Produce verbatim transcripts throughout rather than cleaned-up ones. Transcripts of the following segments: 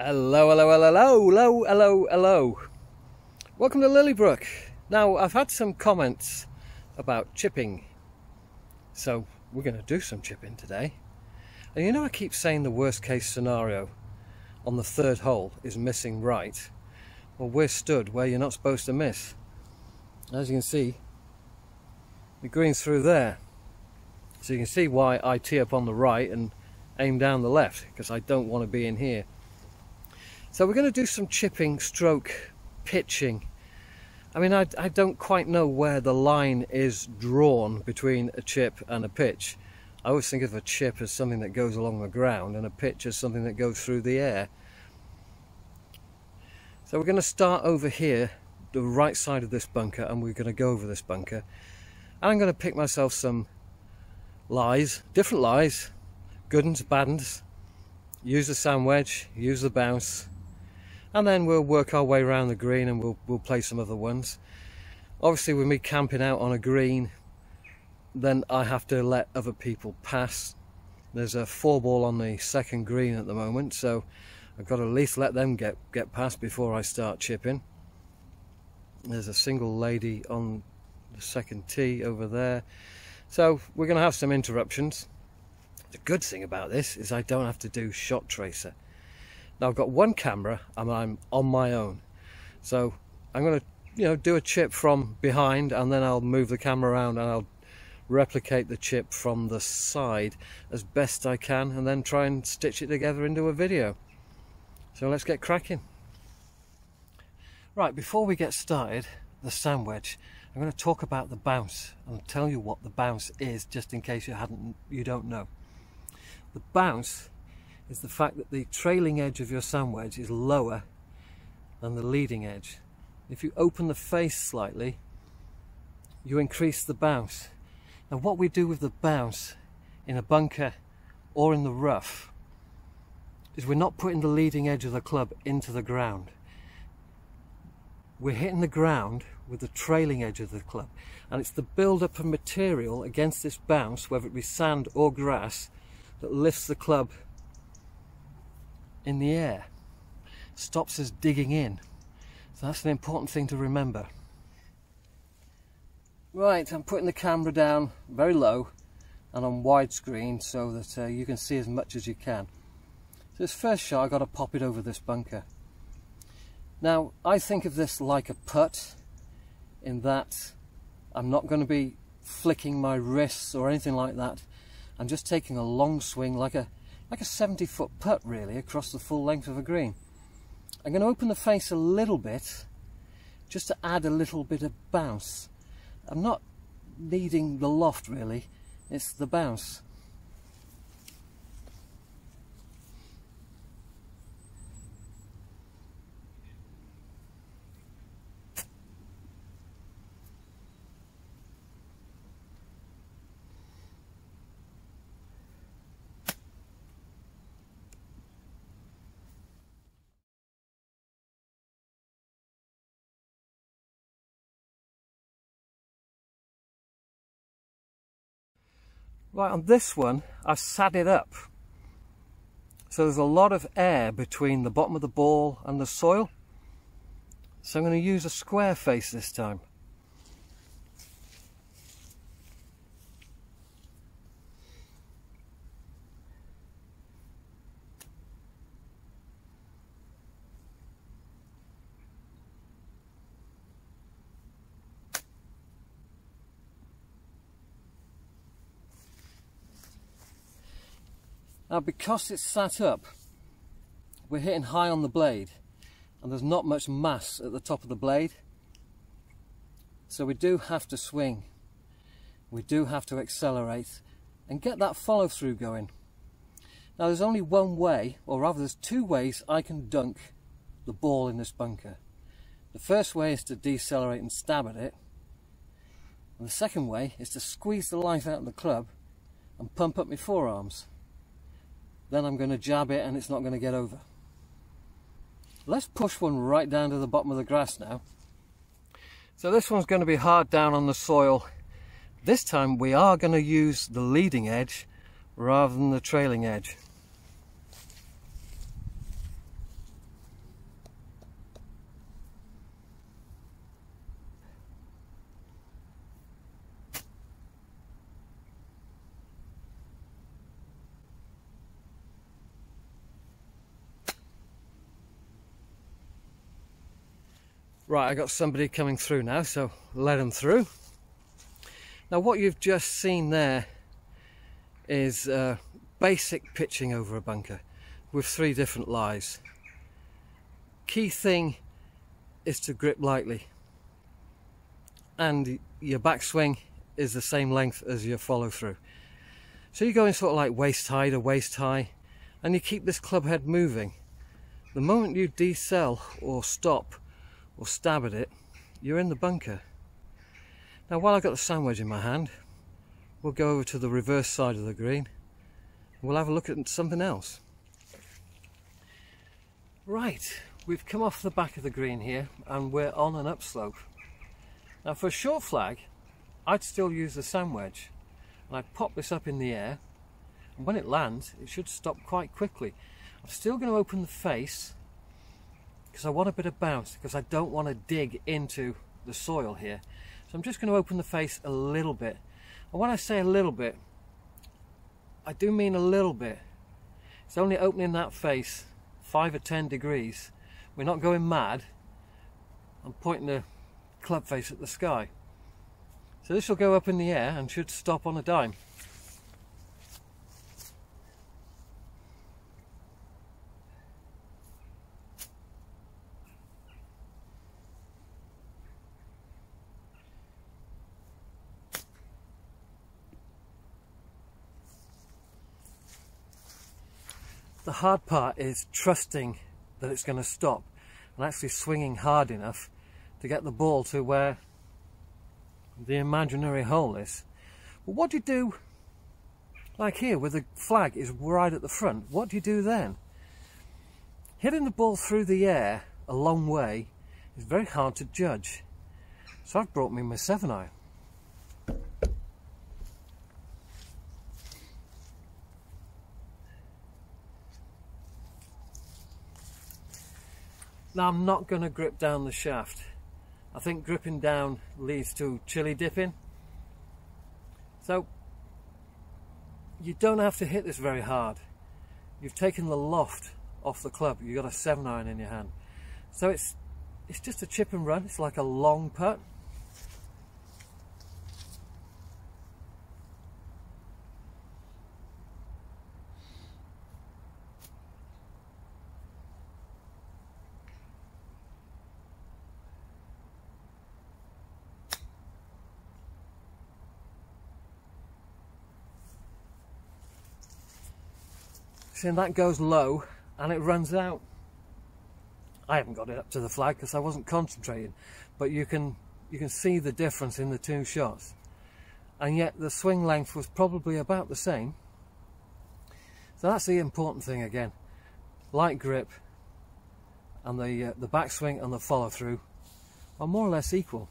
Hello, hello, hello, hello, hello, hello. Welcome to Lilley Brook. Now, I've had some comments about chipping, so we're going to do some chipping today. And you know, I keep saying the worst case scenario on the third hole is missing right. Well, we're stood where you're not supposed to miss. As you can see, the green's through there. So you can see why I tee up on the right and aim down the left, because I don't want to be in here. So we're going to do some chipping stroke pitching. I mean, I, I don't quite know where the line is drawn between a chip and a pitch. I always think of a chip as something that goes along the ground and a pitch as something that goes through the air. So we're going to start over here, the right side of this bunker, and we're going to go over this bunker. And I'm going to pick myself some lies, different lies, good ones, bad ones. Use the sand wedge, use the bounce. And then we'll work our way around the green and we'll, we'll play some other ones. Obviously, with me camping out on a green, then I have to let other people pass. There's a four ball on the second green at the moment, so I've got to at least let them get, get past before I start chipping. There's a single lady on the second tee over there. So we're going to have some interruptions. The good thing about this is I don't have to do shot tracer. Now, I've got one camera and I'm on my own, so I'm going to, you know, do a chip from behind, and then I'll move the camera around and I'll replicate the chip from the side as best I can, and then try and stitch it together into a video. So let's get cracking. Right, before we get started, the sand wedge, I'm going to talk about the bounce and tell you what the bounce is, just in case you hadn't, you don't know. The bounce is the fact that the trailing edge of your sand wedge is lower than the leading edge. If you open the face slightly, you increase the bounce. Now, what we do with the bounce in a bunker or in the rough is we're not putting the leading edge of the club into the ground. We're hitting the ground with the trailing edge of the club, and it's the build-up of material against this bounce, whether it be sand or grass, that lifts the club in the air, stops us digging in. So that's an important thing to remember. Right, I'm putting the camera down very low and on widescreen so that uh, you can see as much as you can. So this first shot, I've got to pop it over this bunker. Now, I think of this like a putt, in that I'm not going to be flicking my wrists or anything like that. I'm just taking a long swing, like a like a seventy foot putt really, across the full length of a green. I'm going to open the face a little bit just to add a little bit of bounce. I'm not needing the loft really, it's the bounce. Right, on this one, I've sat it up. So there's a lot of air between the bottom of the ball and the soil. So I'm going to use a square face this time. Now, because it's sat up, we're hitting high on the blade, and there's not much mass at the top of the blade, so we do have to swing, we do have to accelerate and get that follow through going. Now, there's only one way, or rather there's two ways I can dunk the ball in this bunker. The first way is to decelerate and stab at it, and the second way is to squeeze the life out of the club and pump up my forearms. Then I'm going to jab it and it's not going to get over. Let's push one right down to the bottom of the grass now. So this one's going to be hard down on the soil. This time we are going to use the leading edge rather than the trailing edge. Right, I got somebody coming through now, so let them through. Now what you've just seen there is uh, basic pitching over a bunker with three different lies. Key thing is to grip lightly, and your backswing is the same length as your follow through. So you go in sort of like waist high to waist high, and you keep this club head moving. The moment you decel or stop or stab at it, you're in the bunker. Now while I've got the sand wedge in my hand, we'll go over to the reverse side of the green and we'll have a look at something else. Right, we've come off the back of the green here and we're on an upslope. Now for a short flag, I'd still use the sand wedge, and I'd pop this up in the air, and when it lands it should stop quite quickly. I'm still going to open the face because I want a bit of bounce, because I don't want to dig into the soil here. So I'm just going to open the face a little bit, and when I say a little bit, I do mean a little bit. It's only opening that face five or ten degrees. We're not going mad. I'm pointing the club face at the sky. So this will go up in the air and should stop on a dime. The hard part is trusting that it's going to stop and actually swinging hard enough to get the ball to where the imaginary hole is. But what do you do, like here where the flag is right at the front, what do you do then? Hitting the ball through the air a long way is very hard to judge, so I've brought me my seven iron. Now I'm not going to grip down the shaft. I think gripping down leads to chili dipping. So you don't have to hit this very hard. You've taken the loft off the club. You've got a seven iron in your hand. So it's it's just a chip and run. It's like a long putt. And that goes low and it runs out. I haven't got it up to the flag because I wasn't concentrating, but you can you can see the difference in the two shots, and yet the swing length was probably about the same. So that's the important thing again: light grip and the uh, the backswing and the follow through are more or less equal.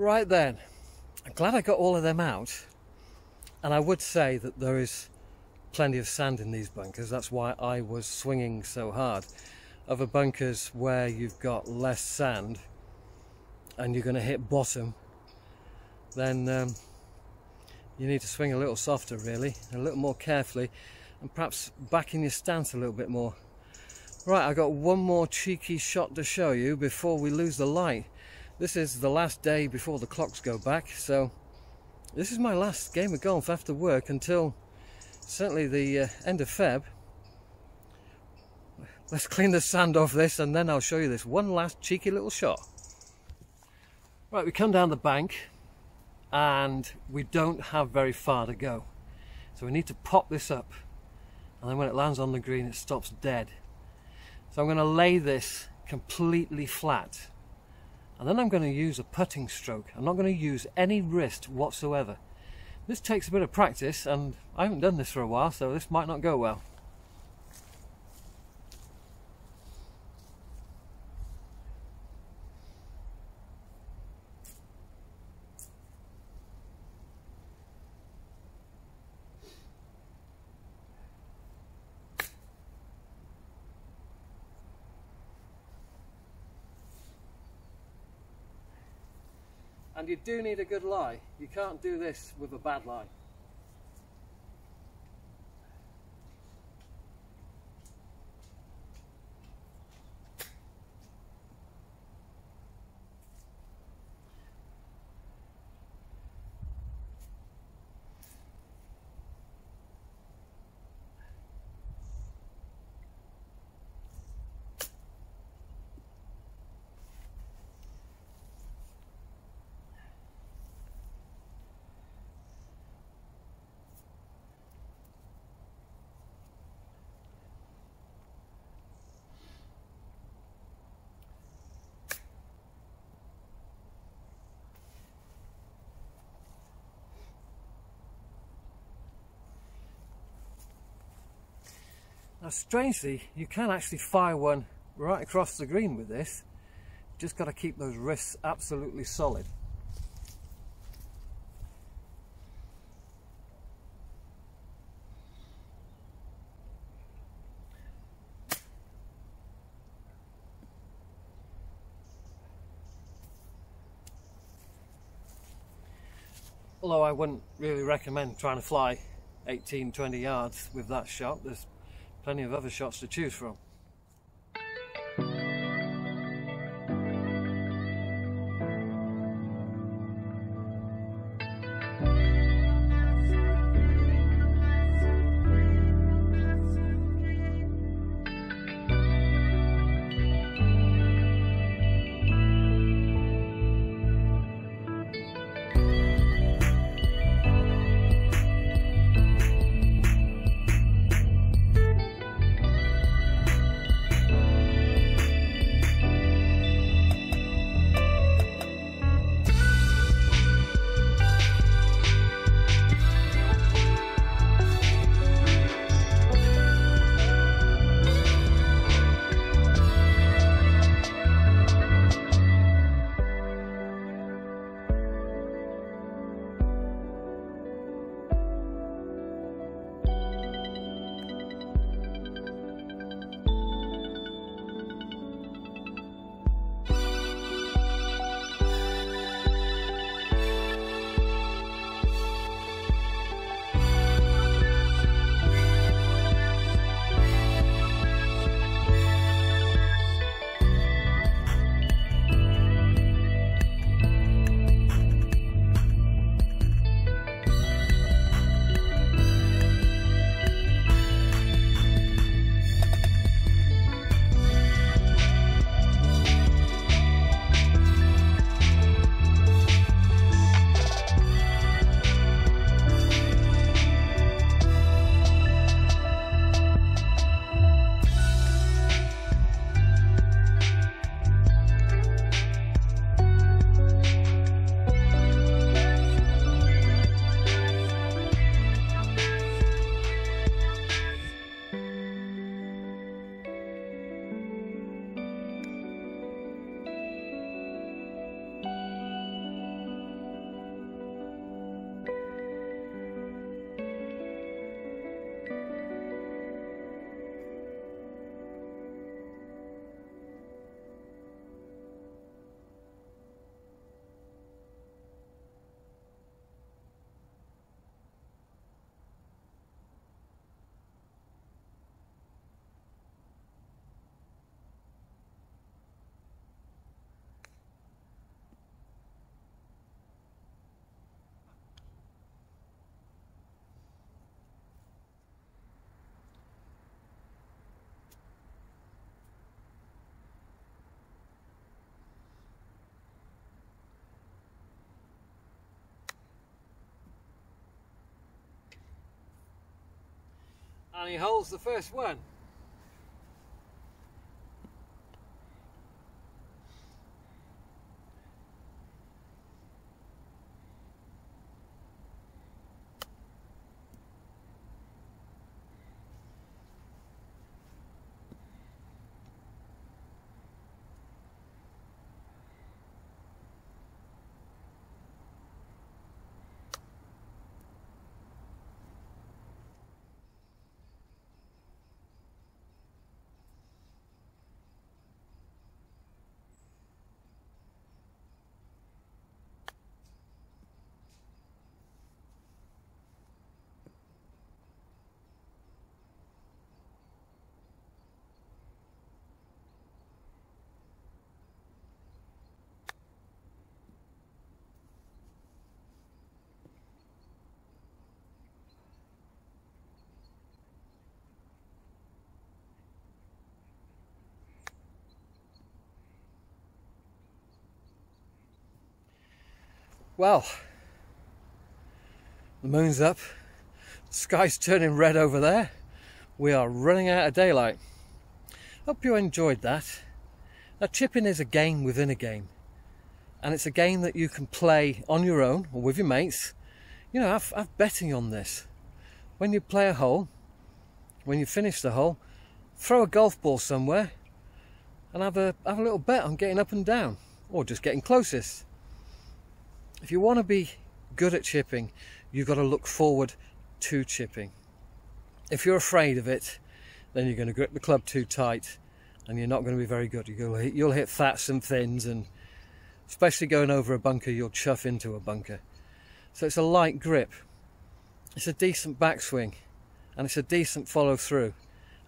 Right then, I'm glad I got all of them out, and I would say that there is plenty of sand in these bunkers. That's why I was swinging so hard. Other bunkers where you've got less sand and you're going to hit bottom, then um, you need to swing a little softer really, a little more carefully, and perhaps back in your stance a little bit more. Right, I've got one more cheeky shot to show you before we lose the light. This is the last day before the clocks go back, so this is my last game of golf after work until certainly the uh, end of Feb. Let's clean the sand off this and then I'll show you this one last cheeky little shot. Right, we come down the bank and we don't have very far to go. So we need to pop this up, and then when it lands on the green it stops dead. So I'm going to lay this completely flat, and then I'm going to use a putting stroke. I'm not going to use any wrist whatsoever. This takes a bit of practice, and I haven't done this for a while, so this might not go well. And you do need a good lie. You can't do this with a bad lie. Now strangely, you can actually fire one right across the green with this. You've just got to keep those wrists absolutely solid. Although I wouldn't really recommend trying to fly eighteen, twenty yards with that shot. There's plenty of other shots to choose from. and he holds the first one. Well, the moon's up, the sky's turning red over there. We are running out of daylight. Hope you enjoyed that. Now, chipping is a game within a game, and it's a game that you can play on your own or with your mates. You know, I've, I've betting on this. When you play a hole, when you finish the hole, throw a golf ball somewhere and have a, have a little bet on getting up and down or just getting closest. If you want to be good at chipping, you've got to look forward to chipping. If you're afraid of it, then you're going to grip the club too tight and you're not going to be very good. You'll hit, you'll hit fats and thins, and especially going over a bunker, you'll chuff into a bunker. So it's a light grip, it's a decent backswing, and it's a decent follow through.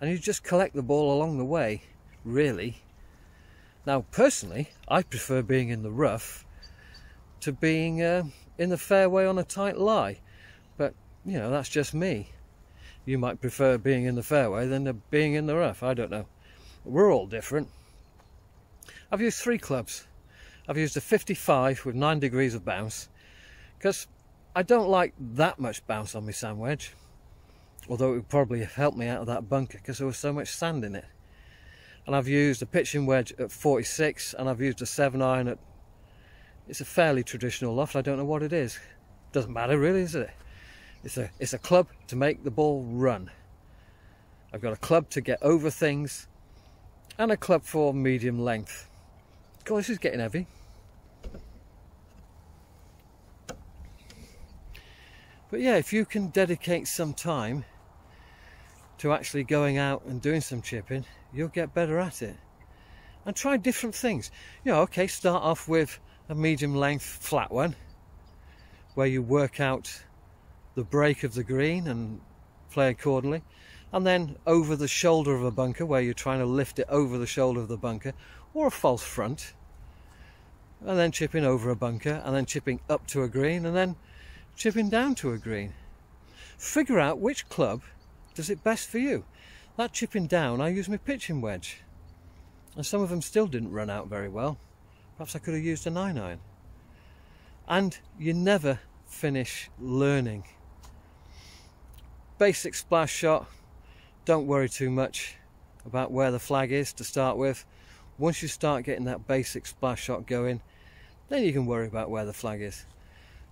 And you just collect the ball along the way, really. Now, personally, I prefer being in the rough to being uh, in the fairway on a tight lie, but you know, that's just me. You might prefer being in the fairway than being in the rough, I don't know. We're all different. I've used three clubs. I've used a fifty-five with nine degrees of bounce, because I don't like that much bounce on my sand wedge, although it would probably have helped me out of that bunker because there was so much sand in it. And I've used a pitching wedge at forty-six, and I've used a seven iron at, it's a fairly traditional loft, I don't know what it is. Doesn't matter really, is it? It's a, it's a club to make the ball run. I've got a club to get over things and a club for medium length. God, this is getting heavy. But yeah, if you can dedicate some time to actually going out and doing some chipping, you'll get better at it. And try different things. You know, okay, start off with a medium length flat one where you work out the break of the green and play accordingly, and then over the shoulder of a bunker where you're trying to lift it over the shoulder of the bunker, or a false front, and then chipping over a bunker, and then chipping up to a green, and then chipping down to a green. Figure out which club does it best for you. That chipping down, I use my pitching wedge, and some of them still didn't run out very well. Perhaps I could have used a nine iron. And you never finish learning. Basic splash shot. Don't worry too much about where the flag is to start with. Once you start getting that basic splash shot going, then you can worry about where the flag is.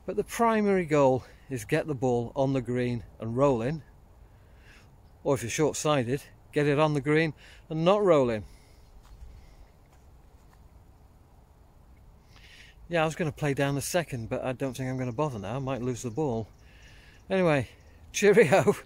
But the primary goal is get the ball on the green and rolling. Or if you're short-sighted, get it on the green and not rolling. Yeah, I was going to play down the second, but I don't think I'm going to bother now. I might lose the ball. Anyway, cheerio.